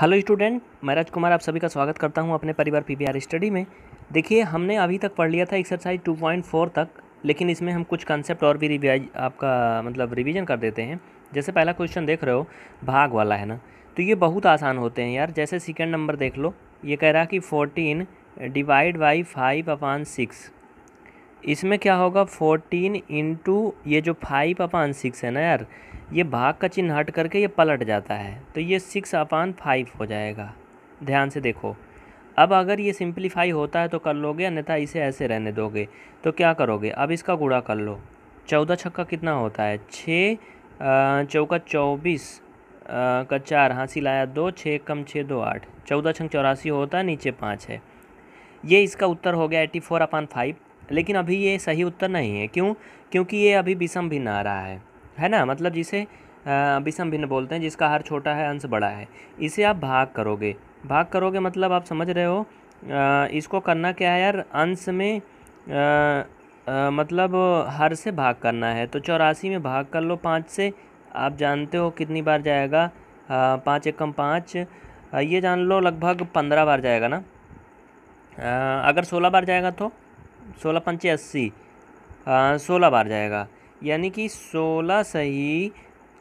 Hello student, मैं राज कुमार आप सभी का स्वागत करता हूं अपने परिवार पीपीआर स्टडी में। देखिए, हमने अभी तक पढ़ लिया था एक्सरसाइज 2.4 तक, लेकिन इसमें हम कुछ कंसेप्ट और भी रिवीजन कर देते हैं। जैसे पहला क्वेश्चन देख रहे हो, भाग वाला है ना, तो ये बहुत आसान होते हैं यार। जैसे सेकेंड नंबर देख लो, ये कह रहा कि 14 डिवाइड बाई 5/6। इसमें क्या होगा, 14 इंटू ये जो 5/6 है ना यार, ये भाग का चिन्ह हट करके ये पलट जाता है, तो ये 6/5 हो जाएगा। ध्यान से देखो, अब अगर ये सिंप्लीफाई होता है तो कर लोगे, अन्यथा इसे ऐसे रहने दोगे तो क्या करोगे, अब इसका गुणा कर लो। 14 छक्का कितना होता है, 6 चौका 24 का 4, हाँ सिलाया 2, 6 कम 6 2 8, 14 छंग 84 होता है, नीचे 5 है। ये इसका उत्तर हो गया 84/5। लेकिन अभी ये सही उत्तर नहीं है, क्यों, क्योंकि ये अभी विषम भिन्न आ रहा है ना, मतलब जिसे विषम भिन्न बोलते हैं, जिसका हर छोटा है अंश बड़ा है। इसे आप भाग करोगे मतलब आप समझ रहे हो। इसको करना क्या है यार, अंश में मतलब हर से भाग करना है, तो 84 में भाग कर लो 5 से। आप जानते हो कितनी बार जाएगा, 5 1 कम 5, ये जान लो लगभग 15 बार जाएगा ना। अगर 16 बार जाएगा तो 16 5 80, 16 बार जाएगा, यानी कि 16 सही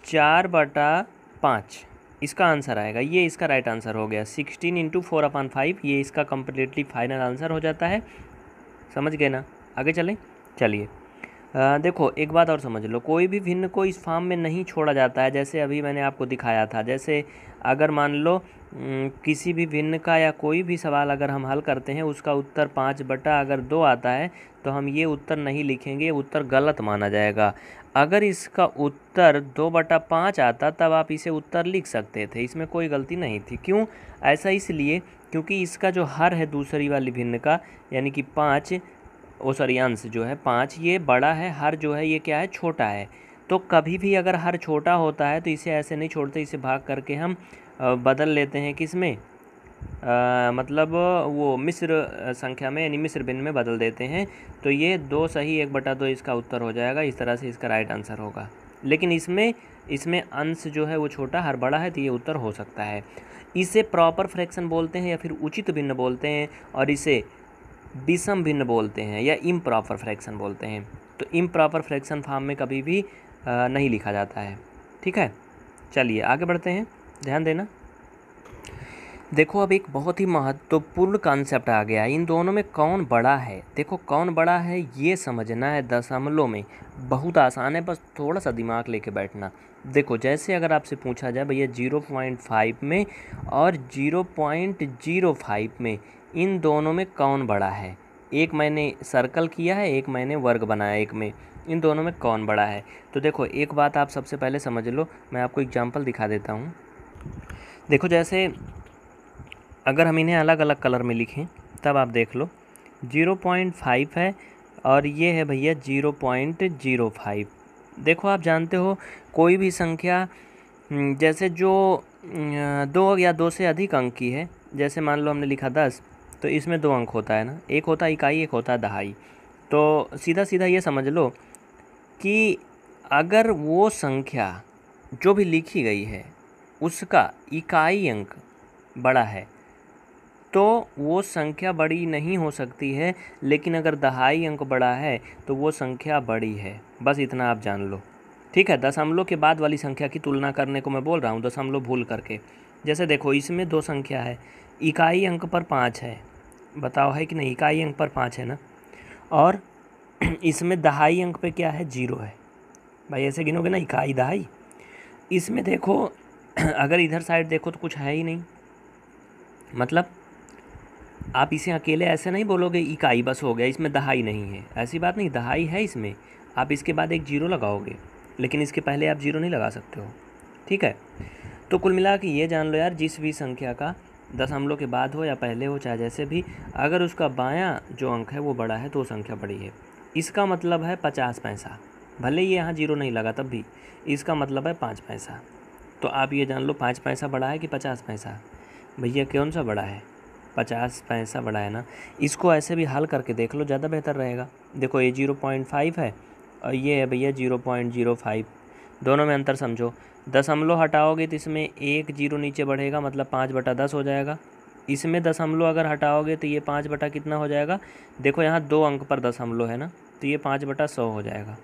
4/5 इसका आंसर आएगा। ये इसका राइट आंसर हो गया 16 इंटू 4/5, ये इसका कम्प्लीटली फाइनल आंसर हो जाता है। समझ गए ना, आगे चलें। चलिए देखो, एक बात और समझ लो, कोई भी भिन्न को इस फॉर्म में नहीं छोड़ा जाता है, जैसे अभी मैंने आपको दिखाया था। जैसे अगर मान लो किसी भी भिन्न का या कोई भी सवाल अगर हम हल करते हैं, उसका उत्तर 5/2 आता है, तो हम ये उत्तर नहीं लिखेंगे, उत्तर गलत माना जाएगा। अगर इसका उत्तर 2/5 आता तब आप इसे उत्तर लिख सकते थे, इसमें कोई गलती नहीं थी। क्यों ऐसा, इसलिए क्योंकि इसका जो हर है दूसरी वाली भिन्न का, यानी कि 5 अंश जो है 5, ये बड़ा है, हर जो है ये क्या है, छोटा है। तो कभी भी अगर हर छोटा होता है तो इसे ऐसे नहीं छोड़ते, इसे भाग करके हम बदल लेते हैं किसमें, मतलब वो मिश्र संख्या में, यानी मिश्र भिन्न में बदल देते हैं। तो ये 2 सही 1/2 इसका उत्तर हो जाएगा, इस तरह से इसका राइट आंसर होगा। लेकिन इसमें अंश जो है वो छोटा, हर बड़ा है, तो ये उत्तर हो सकता है। इसे प्रॉपर फ्रैक्शन बोलते हैं या फिर उचित भिन्न बोलते हैं, और इसे विषम भिन्न बोलते हैं या इम्प्रॉपर फ्रैक्शन बोलते हैं। तो इम्प्रॉपर फ्रैक्शन फॉर्म में कभी भी नहीं लिखा जाता है, ठीक है। चलिए आगे बढ़ते हैं, ध्यान देना। देखो, अब एक बहुत ही महत्वपूर्ण कॉन्सेप्ट आ गया है, इन दोनों में कौन बड़ा है। देखो कौन बड़ा है ये समझना है दशमलव में, बहुत आसान है, बस थोड़ा सा दिमाग लेके बैठना। देखो जैसे अगर आपसे पूछा जाए भैया 0.5 में और 0.05 में, इन दोनों में कौन बड़ा है, एक मैंने सर्कल किया है, एक मैंने वर्ग बनाया एक में, इन दोनों में कौन बड़ा है। तो देखो एक बात आप सबसे पहले समझ लो, मैं आपको एग्जांपल दिखा देता हूँ। देखो जैसे अगर हम इन्हें अलग अलग कलर में लिखें तब आप देख लो, 0.5 है और ये है भैया 0.05। देखो आप जानते हो कोई भी संख्या जैसे जो 2 या 2 से अधिक अंक की है, जैसे मान लो हमने लिखा 10, तो इसमें 2 अंक होता है ना, एक होता है इकाई, एक होता है दहाई। तो सीधा ये समझ लो कि अगर वो संख्या जो भी लिखी गई है उसका इकाई अंक बड़ा है तो वो संख्या बड़ी नहीं हो सकती है, लेकिन अगर दहाई अंक बड़ा है तो वो संख्या बड़ी है। बस इतना आप जान लो, ठीक है। दशमलव के बाद वाली संख्या की तुलना करने को मैं बोल रहा हूँ, दशमलव भूल करके। जैसे देखो इसमें 2 संख्या है, इकाई अंक पर 5 है, बताओ है कि नहीं, इकाई अंक पर 5 है ना, और इसमें दहाई अंक पे क्या है, 0 है। भाई ऐसे गिनोगे ना, इकाई दहाई। इसमें देखो अगर इधर साइड देखो तो कुछ है ही नहीं, मतलब आप इसे अकेले ऐसे नहीं बोलोगे इकाई बस हो गया, इसमें दहाई नहीं है, ऐसी बात नहीं, दहाई है इसमें। आप इसके बाद एक 0 लगाओगे, लेकिन इसके पहले आप 0 नहीं लगा सकते हो, ठीक है। तो कुल मिला के ये जान लो यार, जिस भी संख्या का दशमलव के बाद हो या पहले हो, चाहे जैसे भी, अगर उसका बायां जो अंक है वो बड़ा है तो संख्या बड़ी है। इसका मतलब है 50 पैसा, भले ही यहाँ 0 नहीं लगा तब भी, इसका मतलब है 5 पैसा। तो आप ये जान लो 5 पैसा बड़ा है कि 50 पैसा, भैया कौन सा बड़ा है, 50 पैसा बड़ा है ना। इसको ऐसे भी हल करके देख लो, ज़्यादा बेहतर रहेगा। देखो ये 0.5 है और ये है भैया 0.05, दोनों में अंतर समझो। दशमलव हटाओगे तो इसमें एक जीरो नीचे बढ़ेगा, मतलब 5/10 हो जाएगा। इसमें दशमलव अगर हटाओगे तो ये 5/ कितना हो जाएगा, देखो यहाँ 2 अंक पर दशमलव है ना, तो ये 5/100 हो जाएगा।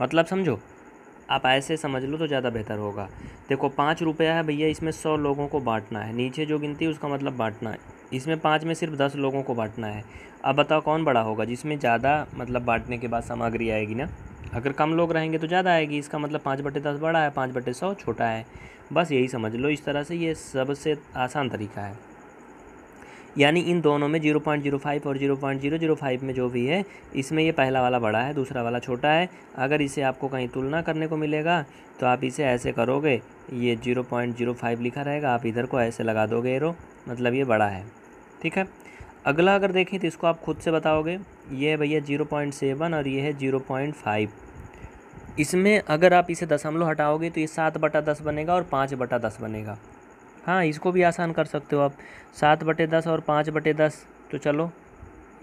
मतलब समझो, आप ऐसे समझ लो तो ज़्यादा बेहतर होगा। देखो 5 रुपया है भैया, इसमें 100 लोगों को बांटना है, नीचे जो गिनती है उसका मतलब बांटना है। इसमें 5 में सिर्फ 10 लोगों को बांटना है। अब बताओ कौन बड़ा होगा, जिसमें ज़्यादा मतलब बांटने के बाद सामग्री आएगी ना। अगर कम लोग रहेंगे तो ज़्यादा आएगी, इसका मतलब 5/10 बड़ा है, 5/100 छोटा है। बस यही समझ लो, इस तरह से ये सबसे आसान तरीका है। यानी इन दोनों में 0.05 और 0.005 में जो भी है, इसमें ये पहला वाला बड़ा है, दूसरा वाला छोटा है। अगर इसे आपको कहीं तुलना करने को मिलेगा तो आप इसे ऐसे करोगे, ये 0.05 लिखा रहेगा, आप इधर को ऐसे लगा दोगे एरो, मतलब ये बड़ा है। ठीक है, अगला अगर देखें तो इसको आप खुद से बताओगे। ये है भैया 0.7 और ये है 0.5। इसमें अगर आप इसे दशमलव हटाओगे तो ये 7/10 बनेगा और 5/10 बनेगा। हाँ, इसको भी आसान कर सकते हो आप, 7/10 और 5/10। तो चलो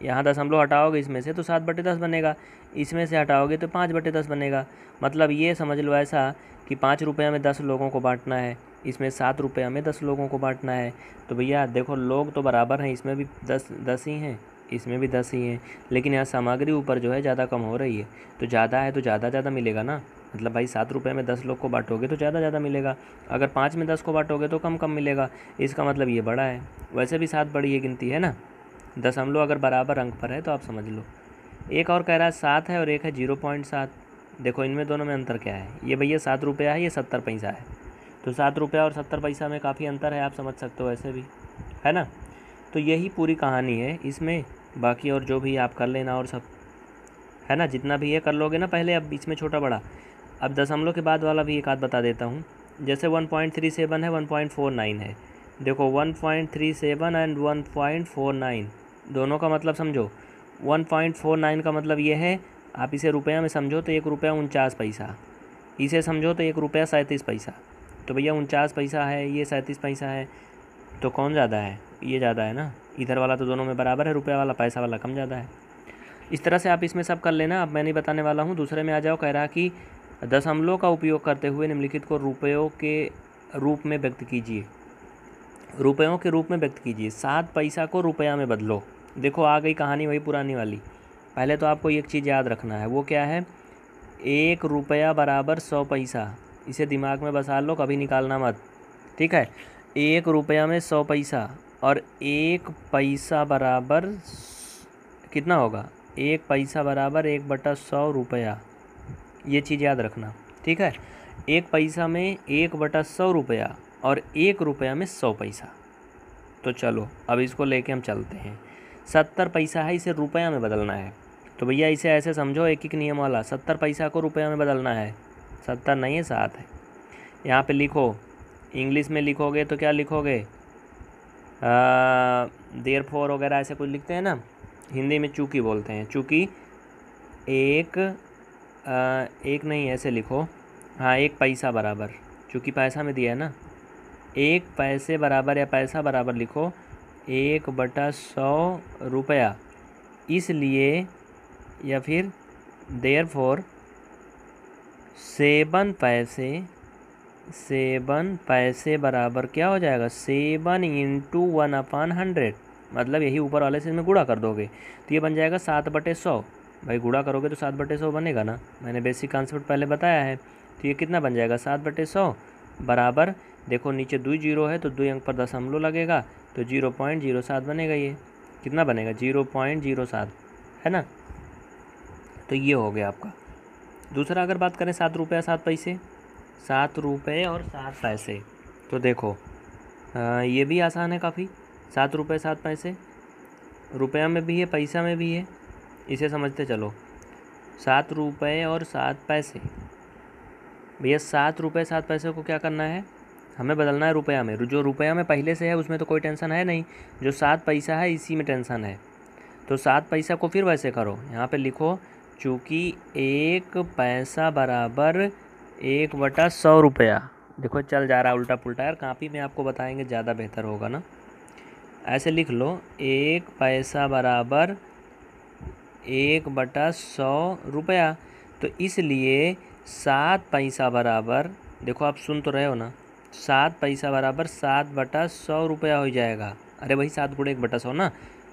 यहाँ दशमलव हटाओगे इसमें से तो 7/10 बनेगा, इसमें से हटाओगे तो 5/10 बनेगा। मतलब ये समझ लो ऐसा कि 5 रुपये में 10 लोगों को बांटना है, इसमें 7 रुपये में 10 लोगों को बांटना है। तो भैया देखो लोग तो बराबर हैं, इसमें भी 10 ही हैं, इसमें भी 10 ही हैं, लेकिन यहाँ सामग्री ऊपर जो है ज़्यादा कम हो रही है। तो ज़्यादा है तो ज़्यादा मिलेगा ना, मतलब भाई 7 रुपये में 10 लोग को बांटोगे तो ज़्यादा मिलेगा, अगर 5 में 10 को बांटोगे तो कम मिलेगा। इसका मतलब ये बड़ा है, वैसे भी 7 बड़ी ये गिनती है ना। दशमलव अगर बराबर अंक पर है तो आप समझ लो। एक और कह रहा है 7 है और एक है 0.7। देखो इनमें दोनों में अंतर क्या है, ये भैया 7 रुपया है, ये 70 पैसा है। तो 7 रुपया और 70 पैसा में काफ़ी अंतर है, आप समझ सकते हो ऐसे भी, है ना। तो यही पूरी कहानी है इसमें, बाकी और जो भी आप कर लेना और सब, है ना, जितना भी ये कर लोगे ना पहले। अब इसमें छोटा बड़ा, अब दशमलव के बाद वाला भी एक आध बता देता हूँ। जैसे 1.37 है, 1.49 है। देखो 1.37 एंड 1.49 दोनों का मतलब समझो। 1.49 का मतलब ये है, आप इसे रुपया में समझो तो 1 रुपया 49 पैसा, इसे समझो तो 1 रुपया 37 पैसा। तो भैया 49 पैसा है, ये 37 पैसा है, तो कौन ज़्यादा है, ये ज़्यादा है ना। इधर वाला तो दोनों में बराबर है, रुपया वाला, पैसा वाला कम ज़्यादा है। इस तरह से आप इसमें सब कर लेना। अब मैं नहीं बताने वाला हूँ, दूसरे में आ जाओ। कह रहा कि दशमलव का उपयोग करते हुए निम्नलिखित को रुपयों के रूप में व्यक्त कीजिए। रुपयों के रूप में व्यक्त कीजिए, 7 पैसा को रुपया में बदलो। देखो आ गई कहानी वही पुरानी वाली। पहले तो आपको एक चीज़ याद रखना है, वो क्या है, 1 रुपया बराबर 100 पैसा। इसे दिमाग में बसा लो, कभी निकालना मत, ठीक है। 1 रुपया में 100 पैसा और 1 पैसा बराबर कितना होगा, 1 पैसा बराबर 1/100 रुपया। ये चीज़ याद रखना, ठीक है। 1 पैसा में 1/100 रुपया और 1 रुपया में 100 पैसा। तो चलो अब इसको लेके हम चलते हैं। 70 पैसा है, इसे रुपया में बदलना है। तो भैया इसे ऐसे समझो, एक नियम वाला, 70 पैसा को रुपया में बदलना है। 70 नहीं है, 7 है। यहाँ पे लिखो, इंग्लिश में लिखोगे तो क्या लिखोगे, देयरफॉर वगैरह ऐसे कुछ लिखते हैं ना। हिंदी में चूँकि बोलते हैं, चूँकि एक नहीं, ऐसे लिखो, हाँ, 1 पैसा बराबर, चूँकि पैसा में दिया है ना, 1 पैसे बराबर या पैसा बराबर लिखो, 1/100 रुपया। इसलिए या फिर देयरफॉर 7 पैसे बराबर क्या हो जाएगा, 7 × 1/100। मतलब यही ऊपर वाले से इसमें गुणा कर दोगे तो ये बन जाएगा 7/100। भाई गुणा करोगे तो 7/100 बनेगा ना, मैंने बेसिक कॉन्सेप्ट पहले बताया है। तो ये कितना बन जाएगा, 7/100 बराबर, देखो नीचे 2 जीरो है तो 2 अंक पर दशमलव लगेगा, तो 0.07 बनेगा। ये कितना बनेगा, 0.07, है ना। तो ये हो गया आपका। दूसरा अगर बात करें 7 रुपया 7 पैसे, 7 रुपये और 7 पैसे, तो देखो ये भी आसान है काफ़ी। 7 रुपये 7 पैसे, रुपया में भी है, पैसा में भी है, इसे समझते चलो। 7 रुपये और 7 पैसे, भैया 7 रुपये 7 पैसे को क्या करना है, हमें बदलना है रुपया में। जो रुपया में पहले से है उसमें तो कोई टेंशन है नहीं, जो 7 पैसा है इसी में टेंशन है। तो 7 पैसा को फिर वैसे करो, यहाँ पे लिखो, चूँकि 1 पैसा बराबर 1/100 रुपया। देखो चल जा रहा है उल्टा पुल्टा, यार कापी में आपको बताएंगे ज़्यादा बेहतर होगा ना। ऐसे लिख लो, 1 पैसा बराबर 1/100 रुपया। तो इसलिए 7 पैसा बराबर देखो आप सुन तो रहे हो ना, 7 पैसा बराबर 7 बटा 100 रुपया हो जाएगा। अरे भाई 7 गुणे 1 बटा 100 ना,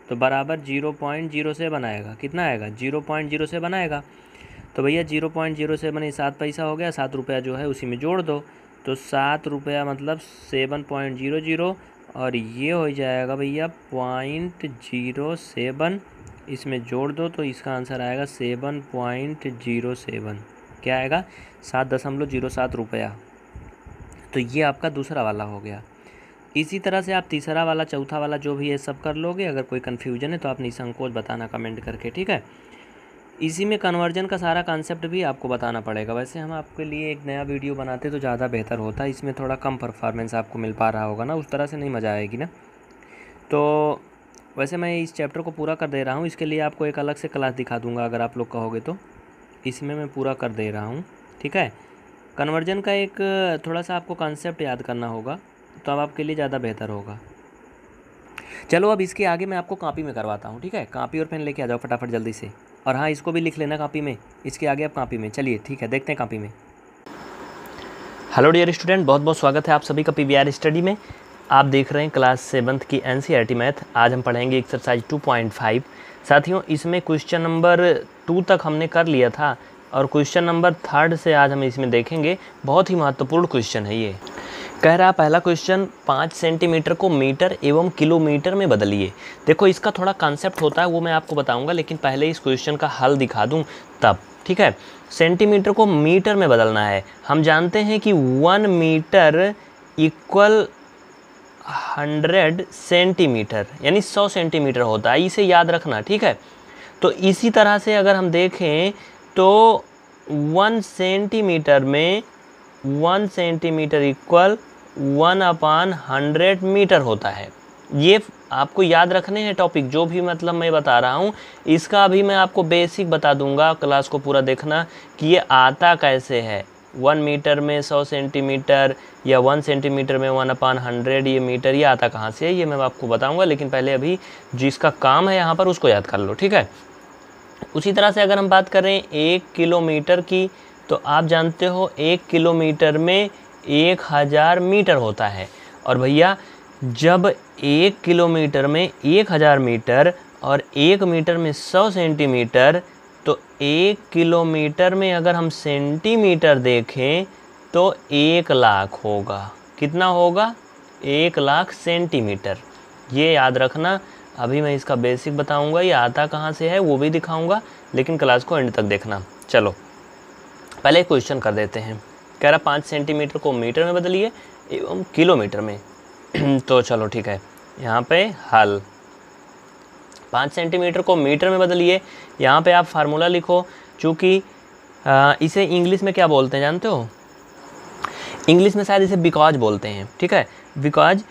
तो बराबर 0.0 से बनाएगा। कितना आएगा? 0.0 से बनाएगा। तो भैया 0.0 से बने 7 पैसा हो गया, 7 रुपया जो है उसी में जोड़ दो, तो 7 रुपया मतलब 7.00 और ये हो जाएगा भैया 0.07, इसमें जोड़ दो तो इसका आंसर आएगा 7.07। क्या आएगा? 7.07 रुपया। तो ये आपका दूसरा वाला हो गया। इसी तरह से आप तीसरा वाला, चौथा वाला जो भी है सब कर लोगे। अगर कोई कन्फ्यूजन है तो आप निसंकोच बताना कमेंट करके, ठीक है। इसी में कन्वर्जन का सारा कॉन्सेप्ट भी आपको बताना पड़ेगा। वैसे हम आपके लिए एक नया वीडियो बनाते तो ज़्यादा बेहतर होता, इसमें थोड़ा कम परफॉर्मेंस आपको मिल पा रहा होगा ना, उस तरह से नहीं मज़ा आएगी ना। तो वैसे मैं इस चैप्टर को पूरा कर दे रहा हूँ, इसके लिए आपको एक अलग से क्लास दिखा दूँगा अगर आप लोग कहोगे तो। इसमें मैं पूरा कर दे रहा हूँ, ठीक है। कन्वर्जन का एक थोड़ा सा आपको कॉन्सेप्ट याद करना होगा, तो अब आपके लिए ज़्यादा बेहतर होगा। चलो अब इसके आगे मैं आपको कॉपी में करवाता हूँ, ठीक है। कॉपी और पेन लेके आ जाओ फटाफट जल्दी से, और हाँ इसको भी लिख लेना कॉपी में, इसके आगे आप कॉपी में। चलिए ठीक है, देखते हैं कॉपी में। हेलो डियर स्टूडेंट, बहुत बहुत स्वागत है आप सभी का पीपीआर स्टडी में। आप देख रहे हैं क्लास 7th की एनसीईआरटी मैथ। आज हम पढ़ेंगे एक्सरसाइज 2.5। साथियों इसमें क्वेश्चन नंबर 2 तक हमने कर लिया था, और क्वेश्चन नंबर 3 से आज हम इसमें देखेंगे। बहुत ही महत्वपूर्ण क्वेश्चन है ये। कह रहा पहला क्वेश्चन, 5 सेंटीमीटर को मीटर एवं किलोमीटर में बदलिए। देखो इसका थोड़ा कॉन्सेप्ट होता है, वो मैं आपको बताऊंगा, लेकिन पहले इस क्वेश्चन का हल दिखा दूं तब, ठीक है। सेंटीमीटर को मीटर में बदलना है। हम जानते हैं कि 1 मीटर इक्वल 100 सेंटीमीटर यानी 100 सेंटीमीटर होता है, इसे याद रखना, ठीक है। तो इसी तरह से अगर हम देखें तो 1 सेंटीमीटर में 1 सेंटीमीटर इक्वल 1/100 मीटर होता है। ये आपको याद रखने हैं टॉपिक जो भी, मतलब मैं बता रहा हूँ। इसका भी मैं आपको बेसिक बता दूंगा, क्लास को पूरा देखना कि ये आता कैसे है। 1 मीटर में 100 सेंटीमीटर या 1 सेंटीमीटर में 1/100 ये मीटर, ये आता कहाँ से है ये मैं आपको बताऊँगा, लेकिन पहले अभी जिसका काम है यहाँ पर उसको याद कर लो, ठीक है। उसी तरह से अगर हम बात करें 1 किलोमीटर की, तो आप जानते हो 1 किलोमीटर में 1000 मीटर होता है। और भैया जब 1 किलोमीटर में 1000 मीटर और 1 मीटर में 100 सेंटीमीटर, तो 1 किलोमीटर में अगर हम सेंटीमीटर देखें तो 1 लाख होगा। कितना होगा? 1 लाख सेंटीमीटर। ये याद रखना। अभी मैं इसका बेसिक बताऊंगा, ये आता कहाँ से है वो भी दिखाऊंगा, लेकिन क्लास को एंड तक देखना। चलो पहले क्वेश्चन कर देते हैं। कह रहा 5 सेंटीमीटर को मीटर में बदलिए एवं किलोमीटर में। तो चलो ठीक है, यहाँ पे हल। 5 सेंटीमीटर को मीटर में बदलिए, यहाँ पे आप फार्मूला लिखो। चूँकि इसे इंग्लिश में क्या बोलते हैं जानते हो? इंग्लिश में शायद इसे बिकॉज बोलते हैं, ठीक है। Because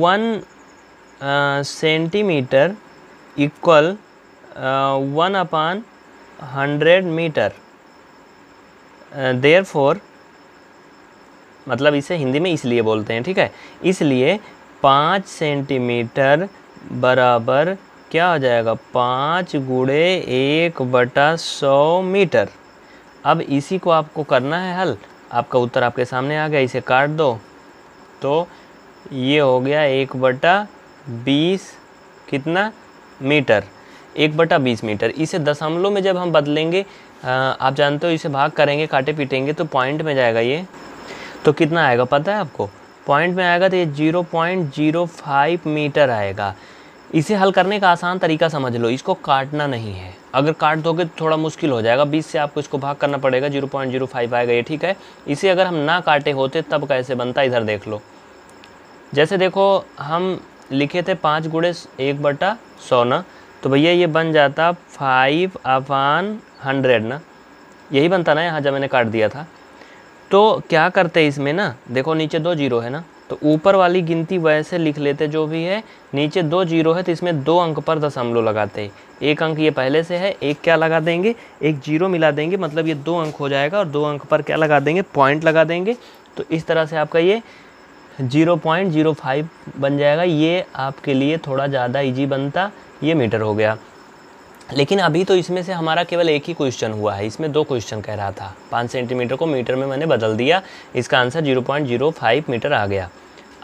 1 centimetre equal 1/100 metre. Therefore मतलब इसे हिंदी में इसलिए बोलते हैं, ठीक है। इसलिए 5 सेंटीमीटर बराबर क्या हो जाएगा? 5 गुणे 1 बटा 100 मीटर। अब इसी को आपको करना है हल। आपका उत्तर आपके सामने आ गया, इसे काट दो तो ये हो गया 1 बटा 20 कितना मीटर, 1 बटा 20 मीटर। इसे दशमलव में जब हम बदलेंगे, आप जानते हो इसे भाग करेंगे, काटे पीटेंगे तो पॉइंट में जाएगा ये। तो कितना आएगा पता है आपको? पॉइंट में आएगा तो ये 0.05 मीटर आएगा। इसे हल करने का आसान तरीका समझ लो, इसको काटना नहीं है। अगर काट दोगे तो थोड़ा मुश्किल हो जाएगा, 20 से आपको इसको भाग करना पड़ेगा, 0.05 आएगा ये, ठीक है। इसे अगर हम ना काटे होते तब कैसे बनता, इधर देख लो। जैसे देखो हम लिखे थे 5 गुणे 1 बटा 100 ना, तो भैया ये बन जाता 5/100 ना, यही बनता ना, यहाँ जब मैंने काट दिया था। तो क्या करते इसमें ना, देखो नीचे 2 जीरो है ना, तो ऊपर वाली गिनती वैसे लिख लेते जो भी है, नीचे 2 जीरो है तो इसमें 2 अंक पर दशमलव लगाते। 1 अंक ये पहले से है, 1 क्या लगा देंगे? 1 जीरो मिला देंगे, मतलब ये 2 अंक हो जाएगा, और 2 अंक पर क्या लगा देंगे? पॉइंट लगा देंगे। तो इस तरह से आपका ये 0.05 बन जाएगा। ये आपके लिए थोड़ा ज़्यादा इजी बनता, ये मीटर हो गया। लेकिन अभी तो इसमें से हमारा केवल एक ही क्वेश्चन हुआ है, इसमें दो क्वेश्चन कह रहा था। 5 सेंटीमीटर को मीटर में मैंने बदल दिया, इसका आंसर 0.05 मीटर आ गया।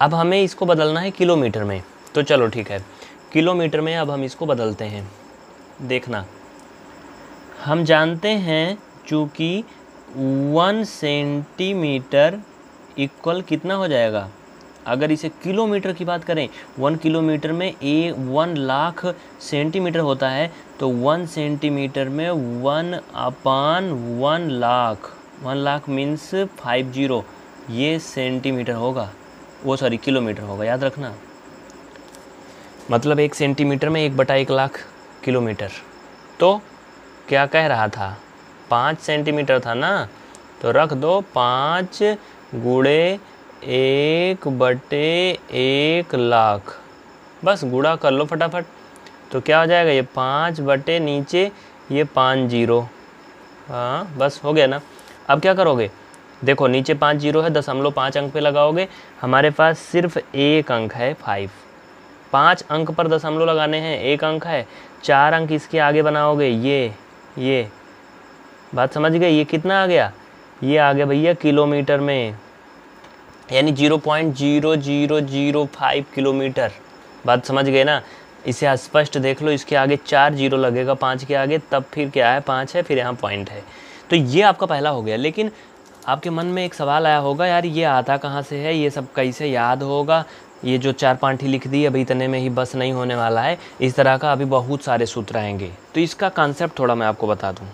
अब हमें इसको बदलना है किलोमीटर में, तो चलो ठीक है किलोमीटर में अब हम इसको बदलते हैं। देखना, हम जानते हैं चूँकि 1 सेंटीमीटर इक्वल कितना हो जाएगा, अगर इसे किलोमीटर की बात करें, 1 किलोमीटर में 1,00,000 सेंटीमीटर होता है, तो 1 सेंटीमीटर में 1/1,00,000, 1,00,000 मीन्स 50, ये सेंटीमीटर होगा, वो सॉरी किलोमीटर होगा, याद रखना। मतलब 1 सेंटीमीटर में 1/10,00,000 किलोमीटर। तो क्या कह रहा था, 5 सेंटीमीटर था ना, तो रख दो 5 × 1/10,000, बस गुणा कर लो फटाफट। तो क्या हो जाएगा, ये 5 बटे नीचे ये 50, हाँ बस हो गया ना। अब क्या करोगे, देखो नीचे 50 है, 0.5 अंक पे लगाओगे, हमारे पास सिर्फ एक अंक है 5, 5 अंक पर 0.5 लगाने हैं, 1 अंक है, 4 अंक इसके आगे बनाओगे। ये बात समझ गए, ये कितना आ गया, ये आ गया भैया किलोमीटर में, यानी 0.0005 किलोमीटर। बात समझ गए ना, इसे स्पष्ट देख लो, इसके आगे 4 0 लगेगा 5 के आगे, तब फिर क्या है 5 है, फिर यहाँ पॉइंट है। तो ये आपका पहला हो गया। लेकिन आपके मन में एक सवाल आया होगा, यार ये आता कहाँ से है, ये सब कैसे याद होगा, ये जो 4-5 ही लिख दी अभी इतने में ही बस नहीं होने वाला है, इस तरह का अभी बहुत सारे सूत्र आएंगे। तो इसका कॉन्सेप्ट थोड़ा मैं आपको बता दूँ।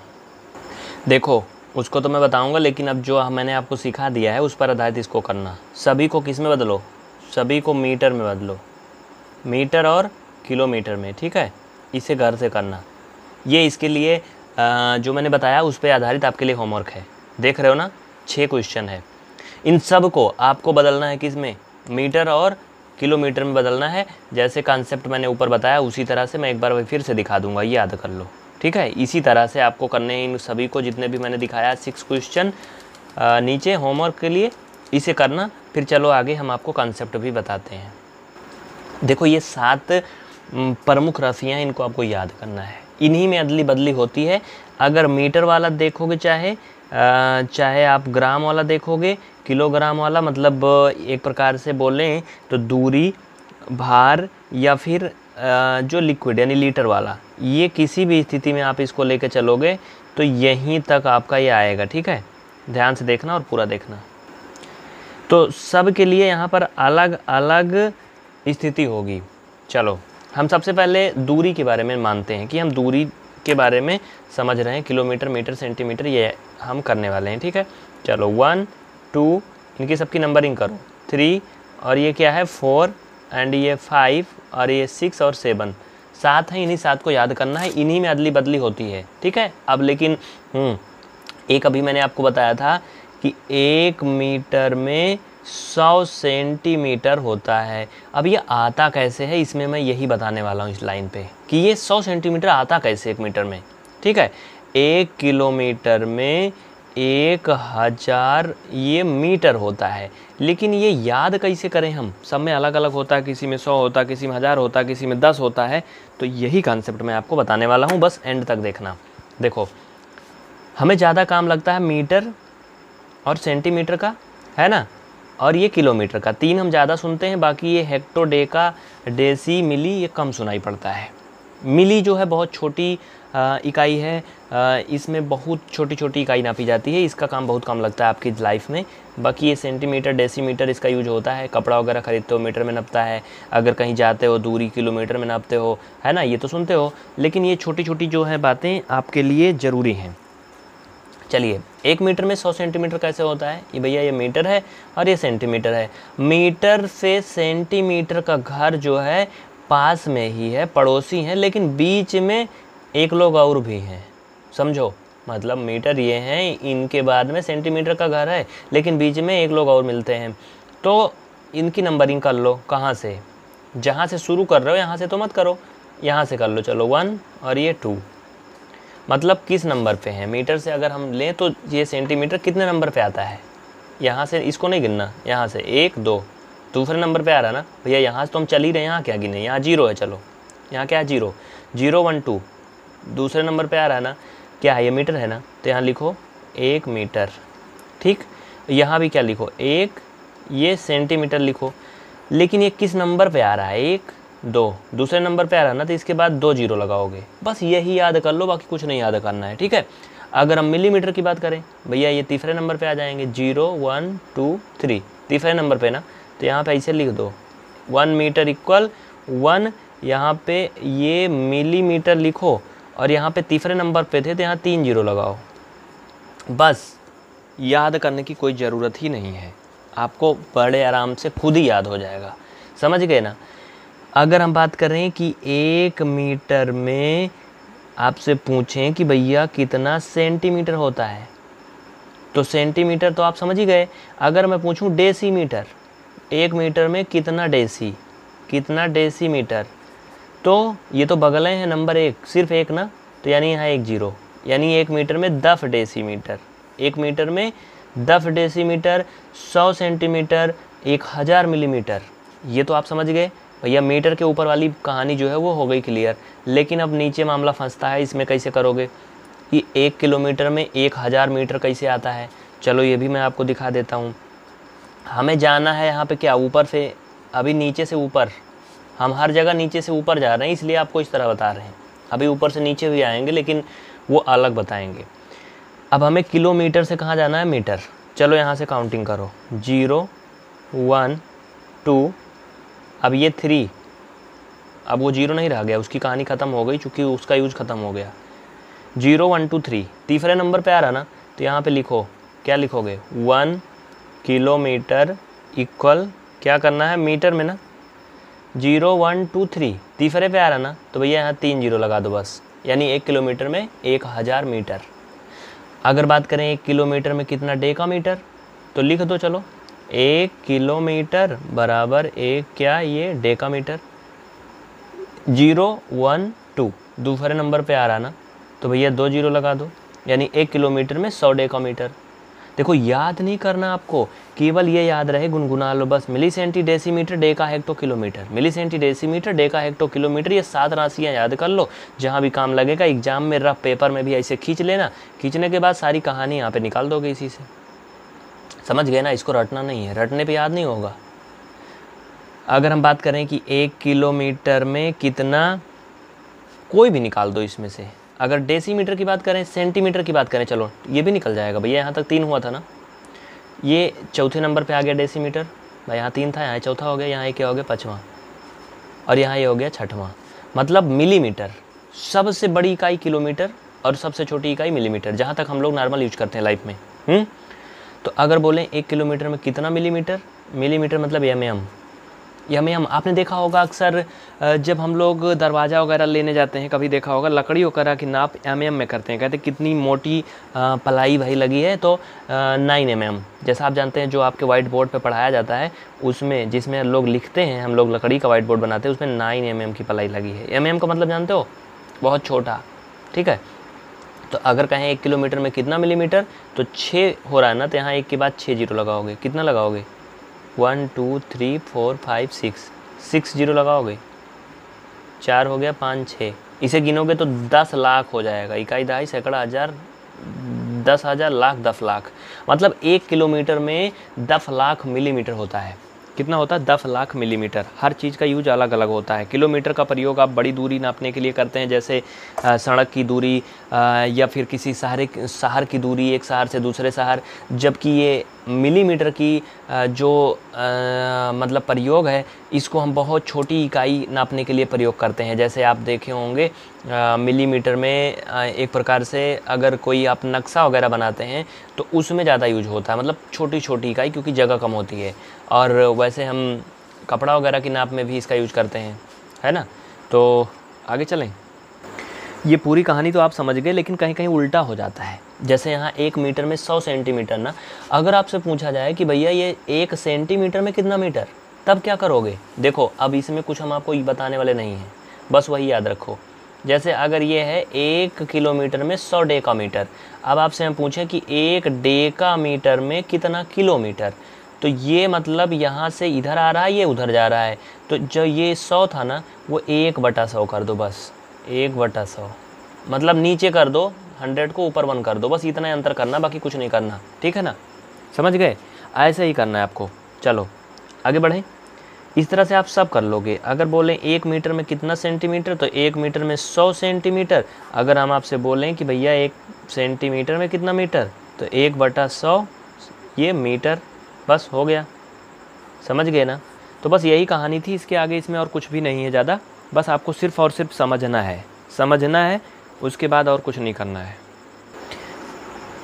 देखो उसको तो मैं बताऊंगा, लेकिन अब जो मैंने आपको सिखा दिया है उस पर आधारित इसको करना। सभी को किस में बदलो, सभी को मीटर में बदलो, मीटर और किलोमीटर में, ठीक है। इसे घर से करना, ये इसके लिए जो मैंने बताया उस पर आधारित आपके लिए होमवर्क है। देख रहे हो ना, 6 क्वेश्चन है, इन सब को आपको बदलना है किस में, मीटर और किलोमीटर में बदलना है। जैसे कॉन्सेप्ट मैंने ऊपर बताया उसी तरह से मैं एक बार फिर से दिखा दूँगा, ये याद कर लो ठीक है। इसी तरह से आपको करने हैं इन सभी को, जितने भी मैंने दिखाया 6 क्वेश्चन नीचे होमवर्क के लिए, इसे करना। फिर चलो आगे हम आपको कॉन्सेप्ट भी बताते हैं। देखो ये 7 प्रमुख राशियाँ, इनको आपको याद करना है, इन्हीं में अदली बदली होती है। अगर मीटर वाला देखोगे, चाहे आप ग्राम वाला देखोगे, किलोग्राम वाला, मतलब एक प्रकार से बोलें तो दूरी, भार, या फिर जो लिक्विड यानी लीटर वाला, ये किसी भी स्थिति में आप इसको लेके चलोगे तो यहीं तक आपका ये आएगा, ठीक है। ध्यान से देखना और पूरा देखना। तो सब के लिए यहाँ पर अलग अलग स्थिति होगी। चलो हम सबसे पहले दूरी के बारे में मानते हैं कि हम दूरी के बारे में समझ रहे हैं, किलोमीटर, मीटर, सेंटीमीटर, ये हम करने वाले हैं, ठीक है। चलो 1, 2 इनकी सबकी नंबरिंग करो, 3 और ये क्या है 4 एंड ये 5 और ये 6 और 7, 7 हैं। इन्हीं 7 को याद करना है, इन्हीं में अदली बदली होती है, ठीक है। अब लेकिन एक अभी मैंने आपको बताया था कि 1 मीटर में 100 सेंटीमीटर होता है। अब ये आता कैसे है, इसमें मैं यही बताने वाला हूँ इस लाइन पे कि ये 100 सेंटीमीटर आता कैसे 1 मीटर में, ठीक है। 1 किलोमीटर में 1000 ये मीटर होता है, लेकिन ये याद कैसे करें हम, सब में अलग अलग होता है, किसी में 100 होता है, किसी में 1000 होता है, किसी में 10 होता है। तो यही कॉन्सेप्ट मैं आपको बताने वाला हूँ, बस एंड तक देखना। देखो हमें ज़्यादा काम लगता है मीटर और सेंटीमीटर का, है ना, और ये किलोमीटर का, 3 हम ज़्यादा सुनते हैं। बाकी ये हेक्टो, डेका, डेसी, मिली ये कम सुनाई पड़ता है। मिली जो है बहुत छोटी इकाई है, इसमें बहुत छोटी छोटी इकाई नापी जाती है, इसका काम बहुत कम लगता है आपकी लाइफ में। बाकी ये सेंटीमीटर, डेसीमीटर, इसका यूज होता है, कपड़ा वगैरह खरीदते हो मीटर में नपता है, अगर कहीं जाते हो दूरी किलोमीटर में नापते हो, है ना, ये तो सुनते हो। लेकिन ये छोटी छोटी जो है बातें आपके लिए ज़रूरी हैं। चलिए 1 मीटर में 100 सेंटीमीटर कैसे होता है, ये भैया ये मीटर है और ये सेंटीमीटर है। मीटर से सेंटीमीटर का घर जो है पास में ही है, पड़ोसी हैं, लेकिन बीच में एक लोग और भी हैं, समझो। मतलब मीटर ये हैं, इनके बाद में सेंटीमीटर का घर है, लेकिन बीच में एक लोग और मिलते हैं। तो इनकी नंबरिंग कर लो, कहाँ से, जहाँ से शुरू कर रहे हो यहाँ से तो मत करो, यहाँ से कर लो। चलो 1 और ये 2, मतलब किस नंबर पे हैं मीटर से अगर हम लें तो ये सेंटीमीटर कितने नंबर पे आता है, यहाँ से इसको नहीं गिनना, यहाँ से 1, 2 दूसरे नंबर पे आ रहा है ना भैया, यहाँ से तो हम चल ही रहे हैं, यहाँ क्या गिने, यहाँ 0 है, चलो यहाँ क्या है 0, 0, 1, 2 दूसरे नंबर पे आ रहा है ना, क्या है ये मीटर है ना, तो यहाँ लिखो 1 मीटर। ठीक, यहाँ भी क्या लिखो 1, ये सेंटीमीटर लिखो। लेकिन ये किस नंबर पे आ रहा है, 1 2 दूसरे नंबर पे आ रहा है ना, तो इसके बाद 2 0 लगाओगे। बस यही याद कर लो, बाकी कुछ नहीं याद करना है। ठीक है, अगर हम मिलीमीटर की बात करें भैया, ये तीसरे नंबर पे आ जाएंगे 0 1 2 3 तीसरे नंबर पे ना, तो यहाँ पे ऐसे लिख दो 1 मीटर इक्वल 1, यहाँ पे ये मिलीमीटर लिखो और यहाँ पे तीसरे नंबर पे थे तो यहाँ 3 0 लगाओ। बस याद करने की कोई ज़रूरत ही नहीं है, आपको बड़े आराम से खुद ही याद हो जाएगा। समझ गए ना। अगर हम बात करें कि 1 मीटर में आपसे पूछें कि भैया कितना सेंटीमीटर होता है, तो सेंटीमीटर तो आप समझ ही गए। अगर मैं पूछूं डेसीमीटर, 1 मीटर में कितना डेसीमीटर, तो ये तो बगलें हैं नंबर 1, सिर्फ 1 ना, तो यानी यहाँ 1 0, यानी 1 मीटर में 10 डेसीमीटर, 1 मीटर में 10 डेसीमीटर, 100 सेंटीमीटर, 1000 मिलीमीटर। ये तो आप समझ गए भैया, मीटर के ऊपर वाली कहानी जो है वो हो गई क्लियर। लेकिन अब नीचे मामला फंसता है, इसमें कैसे करोगे कि 1 किलोमीटर में 1000 मीटर कैसे आता है। चलो ये भी मैं आपको दिखा देता हूँ। हमें जाना है यहाँ पे क्या, ऊपर से, अभी नीचे से ऊपर, हम हर जगह नीचे से ऊपर जा रहे हैं, इसलिए आपको इस तरह बता रहे हैं। अभी ऊपर से नीचे भी आएंगे लेकिन वो अलग बताएंगे। अब हमें किलोमीटर से कहाँ जाना है, मीटर। चलो यहाँ से काउंटिंग करो 0 1 2, अब ये 3, अब वो 0 नहीं रह गया, उसकी कहानी ख़त्म हो गई चूँकि उसका यूज ख़त्म हो गया। 0 1 2 3 तीसरे नंबर पे आ रहा ना, तो यहाँ पे लिखो, क्या लिखोगे, 1 किलोमीटर इक्वल, क्या करना है मीटर में ना, 0 1 2 3 तीसरे पे आ रहा ना, तो भैया यहाँ 3 0 लगा दो। बस, यानी 1 किलोमीटर में 1000 मीटर। अगर बात करें 1 किलोमीटर में कितना डेकामीटर, तो लिख दो, चलो 1 किलोमीटर बराबर 1 क्या, ये डेकामीटर। 0 1 2 दूसरे नंबर पे आ रहा ना, तो भैया 2 0 लगा दो, यानी 1 किलोमीटर में 100 डेकामीटर। देखो याद नहीं करना आपको, केवल ये याद रहे, गुनगुना लो बस। Milli centi decimetre deca hecto kilometre, milli centi decimetre deca hecto kilometre, ये 7 राशियाँ याद कर लो, जहाँ भी काम लगेगा। एग्जाम में, रफ पेपर में भी ऐसे खींच लेना, खींचने के बाद सारी कहानी यहाँ पर निकाल दोगे इसी से। समझ गए ना, इसको रटना नहीं है, रटने पे याद नहीं होगा। अगर हम बात करें कि 1 किलोमीटर में कितना, कोई भी निकाल दो इसमें से। अगर डेसीमीटर की बात करें, सेंटीमीटर की बात करें, चलो ये भी निकल जाएगा भैया, यहाँ तक 3 हुआ था ना, ये चौथे नंबर पे आ गया डेसीमीटर। भाई यहाँ 3 था, यहाँ चौथा हो गया, यहाँ क्या हो गया 5वां, और यहाँ ये हो गया 6वां। मतलब मिलीमीटर सबसे बड़ी इकाई किलोमीटर और सबसे छोटी इकाई मिलीमीटर, जहाँ तक हम लोग नॉर्मल यूज करते हैं लाइफ में। तो अगर बोलें 1 किलोमीटर में कितना मिलीमीटर, मिलीमीटर मतलब एम एम। आपने देखा होगा अक्सर, जब हम लोग दरवाज़ा वगैरह लेने जाते हैं, कभी देखा होगा लकड़ी वगैरह की नाप एम में करते हैं, कहते हैं कितनी मोटी पलाई भाई लगी है, तो 9 एम एम। जैसा आप जानते हैं, जो आपके वाइट बोर्ड पर पढ़ाया जाता है उसमें, जिसमें लोग लिखते हैं, हम लोग लकड़ी का वाइट बोर्ड बनाते हैं, उसमें 9 एम एम की पलाई लगी है। एम का मतलब जानते हो, बहुत छोटा। ठीक है, तो अगर कहें 1 किलोमीटर में कितना मिलीमीटर, तो 6 हो रहा है ना, तो यहाँ 1 के बाद 6 0 लगाओगे। कितना लगाओगे, 1 2 3 4 5 6, 6 0 लगाओगे, 4 हो गया, 5 6, इसे गिनोगे तो 10 लाख हो जाएगा। इकाई, दहाई, सैकड़ा, हज़ार, 10,000, लाख, 10 लाख। मतलब 1 किलोमीटर में 10 लाख मिलीमीटर होता है। कितना होता है, 10 लाख मिलीमीटर। हर चीज़ का यूज अलग अलग होता है। किलोमीटर का प्रयोग आप बड़ी दूरी नापने के लिए करते हैं, जैसे सड़क की दूरी, या फिर किसी शहर की दूरी, एक शहर से दूसरे शहर। जबकि ये मिलीमीटर की मतलब प्रयोग है, इसको हम बहुत छोटी इकाई नापने के लिए प्रयोग करते हैं। जैसे आप देखे होंगे मिलीमीटर में एक प्रकार से, अगर कोई आप नक्शा वगैरह बनाते हैं तो उसमें ज़्यादा यूज होता है, मतलब छोटी छोटी इकाई, क्योंकि जगह कम होती है। और वैसे हम कपड़ा वगैरह की नाप में भी इसका यूज करते हैं, है ना। तो आगे चलें, ये पूरी कहानी तो आप समझ गए, लेकिन कहीं कहीं उल्टा हो जाता है। जैसे यहाँ 1 मीटर में 100 सेंटीमीटर ना, अगर आपसे पूछा जाए कि भैया ये 1 सेंटीमीटर में कितना मीटर, तब क्या करोगे। देखो अब इसमें कुछ हम आपको बताने वाले नहीं हैं, बस वही याद रखो। जैसे अगर ये है 1 किलोमीटर में 100 डेकामीटर, अब आपसे हम पूछें कि 1 डेकामीटर में कितना किलोमीटर, तो ये मतलब यहाँ से इधर आ रहा है, ये उधर जा रहा है, तो जो ये 100 था ना, वो 1/100 कर दो। बस 1/100, मतलब नीचे कर दो 100 को, ऊपर 1 कर दो, बस इतना ही अंतर करना, बाकी कुछ नहीं करना, ठीक है ना, समझ गए, ऐसे ही करना है आपको। चलो आगे बढ़ें, इस तरह से आप सब कर लोगे। अगर बोलें 1 मीटर में कितना सेंटीमीटर, तो 1 मीटर में 100 सेंटीमीटर। अगर हम आपसे बोलें कि भैया 1 सेंटीमीटर में कितना मीटर, तो 1/100 ये मीटर, बस हो गया, समझ गए ना। तो बस यही कहानी थी, इसके आगे इसमें और कुछ भी नहीं है ज़्यादा, बस आपको सिर्फ़ और सिर्फ समझना है, समझना है, उसके बाद और कुछ नहीं करना है।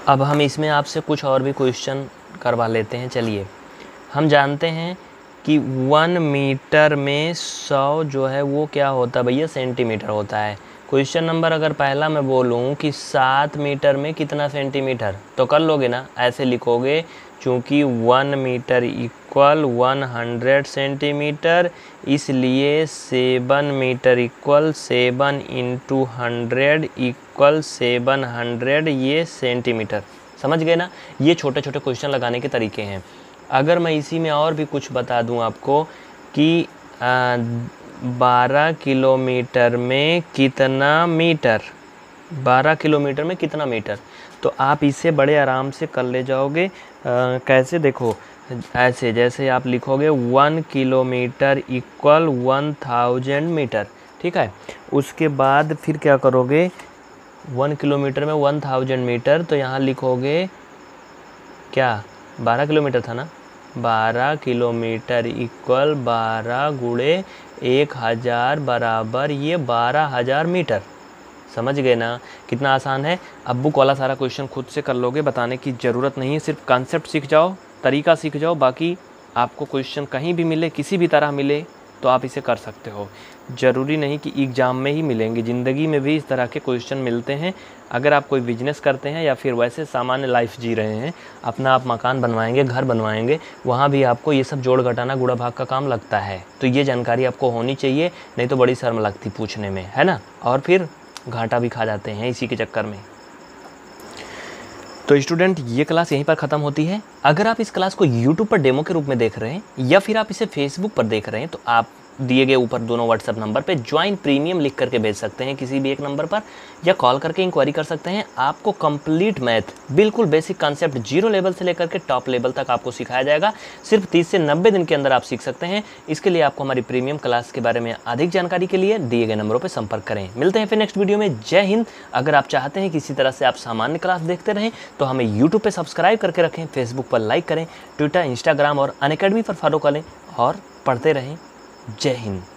अब हम इसमें आपसे कुछ और भी क्वेश्चन करवा लेते हैं। चलिए, हम जानते हैं कि 1 मीटर में 100 जो है वो क्या होता है भैया, सेंटीमीटर होता है। क्वेश्चन नंबर अगर पहला मैं बोलूँ कि 7 मीटर में कितना सेंटीमीटर, तो कर लोगे ना, ऐसे लिखोगे, क्योंकि 1 मीटर इक्वल 100 सेंटीमीटर, इसलिए 7 मीटर इक्वल 7 × 100 इक्वल 700 ये सेंटीमीटर, समझ गए ना। ये छोटे छोटे क्वेश्चन लगाने के तरीके हैं। अगर मैं इसी में और भी कुछ बता दूं आपको कि 12 किलोमीटर में कितना मीटर, 12 किलोमीटर में कितना मीटर, तो आप इसे बड़े आराम से कर ले जाओगे। कैसे, देखो ऐसे, जैसे आप लिखोगे 1 किलोमीटर इक्वल 1000 मीटर, ठीक है। उसके बाद फिर क्या करोगे, 1 किलोमीटर में 1000 मीटर, तो यहाँ लिखोगे क्या, 12 किलोमीटर था ना, 12 किलोमीटर इक्वल 12 × 1000 बराबर ये 12000 मीटर, समझ गए ना, कितना आसान है। अब बुक वाला सारा क्वेश्चन खुद से कर लोगे, बताने की ज़रूरत नहीं है, सिर्फ कॉन्सेप्ट सीख जाओ, तरीका सीख जाओ, बाकी आपको क्वेश्चन कहीं भी मिले, किसी भी तरह मिले, तो आप इसे कर सकते हो। ज़रूरी नहीं कि एग्ज़ाम में ही मिलेंगे, ज़िंदगी में भी इस तरह के क्वेश्चन मिलते हैं। अगर आप कोई बिजनेस करते हैं या फिर वैसे सामान्य लाइफ जी रहे हैं, अपना आप मकान बनवाएंगे, घर बनवाएंगे, वहाँ भी आपको ये सब जोड़ घटाना गुणा भाग का काम लगता है, तो ये जानकारी आपको होनी चाहिए, नहीं तो बड़ी शर्म लगती पूछने में, है ना, और फिर घाटा भी खा जाते हैं इसी के चक्कर में। तो स्टूडेंट, ये क्लास यहीं पर ख़त्म होती है। अगर आप इस क्लास को YouTube पर डेमो के रूप में देख रहे हैं या फिर आप इसे Facebook पर देख रहे हैं, तो आप दिए गए ऊपर दोनों WhatsApp नंबर पे ज्वाइन प्रीमियम लिख करके भेज सकते हैं किसी भी एक नंबर पर, या कॉल करके इंक्वायरी कर सकते हैं। आपको कंप्लीट मैथ, बिल्कुल बेसिक कॉन्सेप्ट, जीरो लेवल से लेकर के टॉप लेवल तक आपको सिखाया जाएगा। सिर्फ 30 से 90 दिन के अंदर आप सीख सकते हैं। इसके लिए आपको हमारी प्रीमियम क्लास के बारे में अधिक जानकारी के लिए दिए गए नंबरों पर संपर्क करें। मिलते हैं फिर नेक्स्ट वीडियो में, जय हिंद। अगर आप चाहते हैं कि इसी तरह से आप सामान्य क्लास देखते रहें, तो हमें यूट्यूब पर सब्सक्राइब करके रखें, फेसबुक पर लाइक करें, ट्विटर, इंस्टाग्राम और अनअकैडमी पर फॉलो करें और पढ़ते रहें। जय हिंद।